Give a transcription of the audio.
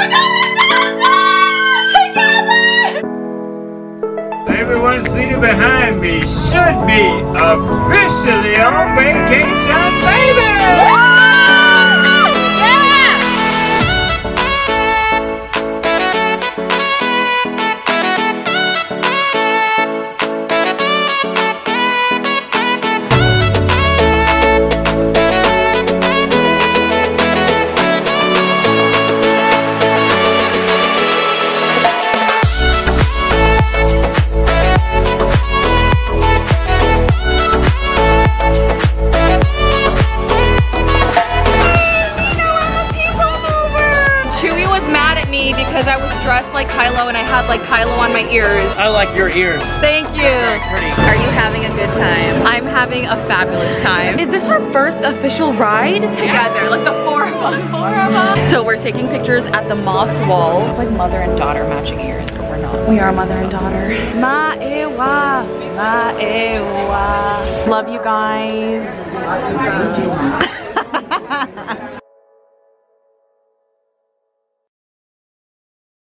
We're going downstairs together! Everyone seated behind me should be officially on vacation, baby! I was dressed like Kylo and I had like Kylo on my ears. I like your ears. Thank you. Pretty. Are you having a good time? I'm having a fabulous time. Is this our first official ride together? Yeah. Like the four of us. So we're taking pictures at the moss wall. It's like mother and daughter matching ears, but we're not. We are mother and daughter. Maewa, maewa. Love you guys. Love you guys.